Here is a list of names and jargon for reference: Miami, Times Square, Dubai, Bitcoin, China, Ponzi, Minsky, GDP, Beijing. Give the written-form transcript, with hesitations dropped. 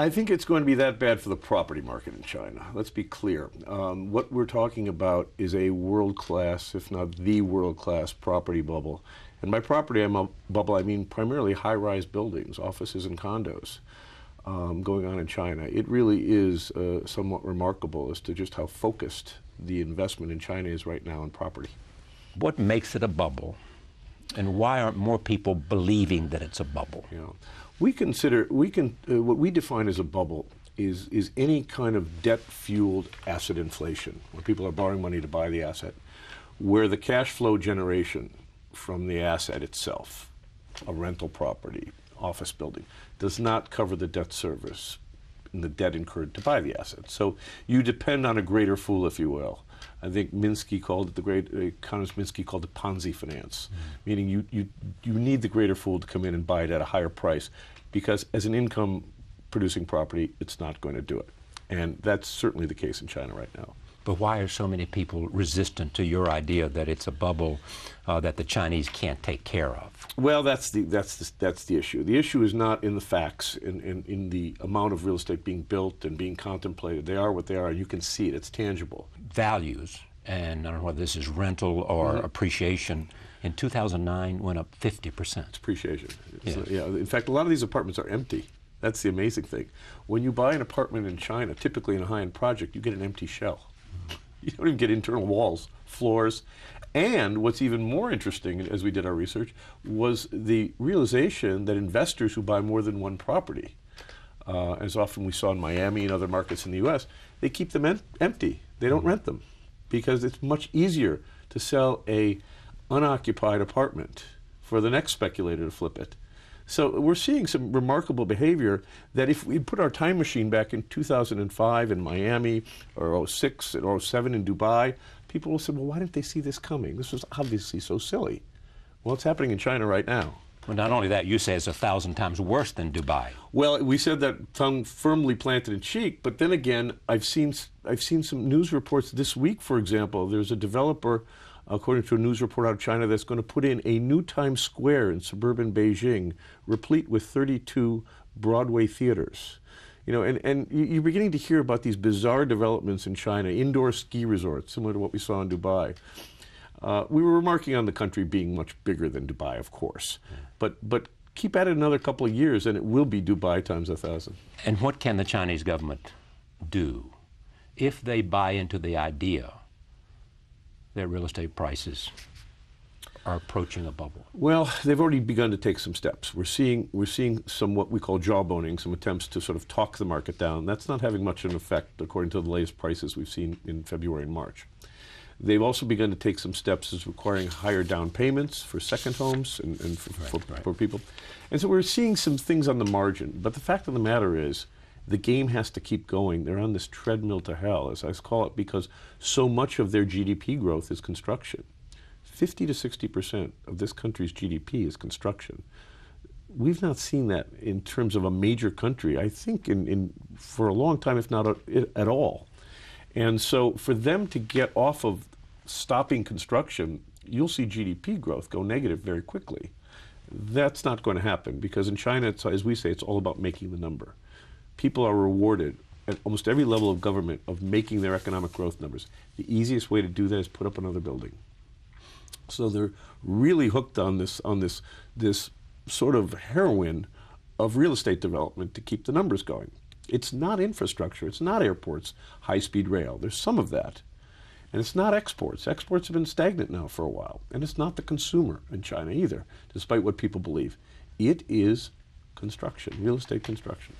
I think it's going to be that bad for the property market in China. Let's be clear. What we're talking about is a world-class, if not the world-class, property bubble. And by property bubble, I mean primarily high-rise buildings, offices and condos going on in China. It really is somewhat remarkable as to just how focused the investment in China is right now in property. What makes it a bubble? And why aren't more people believing that it's a bubble? You know, what we define as a bubble is any kind of debt-fueled asset inflation, where people are borrowing money to buy the asset, where the cash flow generation from the asset itself, a rental property, office building, does not cover the debt service and the debt incurred to buy the asset. So you depend on a greater fool, if you will. I think Minsky called it, the great economist Minsky called it Ponzi finance, meaning you need the greater fool to come in and buy it at a higher price, because as an income-producing property, it's not going to do it. And that's certainly the case in China right now. But why are so many people resistant to your idea that it's a bubble that the Chinese can't take care of? Well, that's the issue. The issue is not in the facts, in the amount of real estate being built and being contemplated. They are what they are. You can see it. It's tangible. Values, and I don't know whether this is rental or appreciation, in 2009 went up 50%. It's appreciation. Yes. Yeah. In fact, a lot of these apartments are empty. That's the amazing thing. When you buy an apartment in China, typically in a high-end project, you get an empty shell. You don't even get internal walls, floors. And what's even more interesting, as we did our research, was the realization that investors who buy more than one property, as often we saw in Miami and other markets in the U.S., they keep them empty. They don't rent them, because it's much easier to sell an unoccupied apartment for the next speculator to flip it. So we're seeing some remarkable behavior that if we put our time machine back in 2005 in Miami, or 06 and 07 in Dubai, people will say, well, why didn't they see this coming? This was obviously so silly. Well, it's happening in China right now. Well, not only that, you say it's 1,000 times worse than Dubai. Well, we said that tongue firmly planted in cheek, but then again, I've seen some news reports this week, for example. There's a developer, according to a news report out of China, that's going to put in a new Times Square in suburban Beijing, replete with 32 Broadway theaters. You know, and you're beginning to hear about these bizarre developments in China, indoor ski resorts, similar to what we saw in Dubai. We were remarking on the country being much bigger than Dubai, of course. But keep at it another couple of years, and it will be Dubai times 1,000. And what can the Chinese government do if they buy into the idea that real estate prices are approaching a bubble? Well, they've already begun to take some steps. We're seeing some what we call jawboning, some attempts to sort of talk the market down. That's not having much of an effect, according to the latest prices we've seen in February and March. They've also begun to take some steps as requiring higher down payments for second homes and for people. And so we're seeing some things on the margin. But the fact of the matter is, the game has to keep going. They're on this treadmill to hell, as I call it, because so much of their GDP growth is construction. 50% to 60% of this country's GDP is construction. We've not seen that in terms of a major country, I think, for a long time, if not at all. And so for them to get off of stopping construction, you'll see GDP growth go negative very quickly. That's not going to happen, because in China, it's, as we say, it's all about making the number. People are rewarded at almost every level of government of making their economic growth numbers. The easiest way to do that is put up another building. So they're really hooked on this sort of heroin of real estate development to keep the numbers going. It's not infrastructure. It's not airports, high-speed rail. There's some of that. And it's not exports. Exports have been stagnant now for a while. And it's not the consumer in China either, despite what people believe. It is construction, real estate construction.